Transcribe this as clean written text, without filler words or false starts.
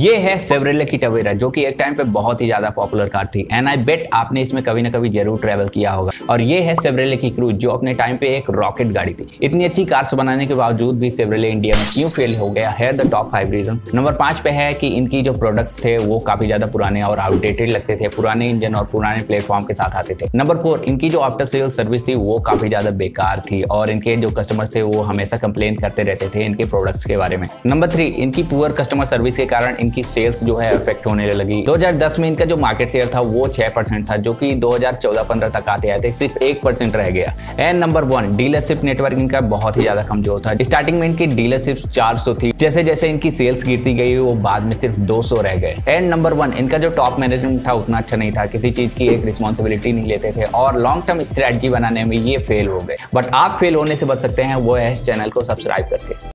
ये है सेवरेले की टवेरा, जो कि एक टाइम पे बहुत ही ज्यादा पॉपुलर कार थी एंड आई बेट आपने इसमें कभी ना कभी जरूर ट्रेवल किया होगा। और ये है सेवरेले की क्रूज, जो अपने टाइम पे एक रॉकेट गाड़ी थी। इतनी अच्छी कार्स बनाने के बावजूद भी सेवरेले इंडिया में क्यों फेल हो गया है द टॉप 5 रीजंस। नंबर 5 पे है कि इनकी जो प्रोडक्ट्स थे वो काफी ज्यादा पुराने और आउटडेटेड लगते थे, पुराने इंजन और पुराने प्लेटफॉर्म के साथ आते थे। नंबर 4, इनकी जो आफ्टर सेल सर्विस थी वो काफी ज्यादा बेकार थी और इनके जो कस्टमर्स थे वो हमेशा कंप्लेन करते रहते थे इनके प्रोडक्ट्स के बारे में। नंबर 3, इनकी पुअर कस्टमर सर्विस के कारण इनकी सेल्स जो है अफेक्ट होने लगी। 2010 में इनका जो मार्केट शेयर था वो 6% था, जो कि 2014-15 तक आते आते सिर्फ 1% रह गया। एंड नंबर 1, डीलरशिप नेटवर्क इनका बहुत ही ज्यादा कमजोर था। स्टार्टिंग में इनकी डीलरशिप 400 थी, जैसे जैसे इनकी सेल्स गिरती गई वो बाद में सिर्फ 200 रह गए। एंड नंबर 1, इनका जो टॉप मैनेजमेंट था उतना अच्छा नहीं था, किसी चीज की एक रिस्पॉन्सिबिलिटी नहीं लेते थे और लॉन्ग टर्म स्ट्रेटजी बनाने में ये फेल हो गए। बट आप फेल होने से बच सकते हैं, वो है चैनल को सब्सक्राइब करके।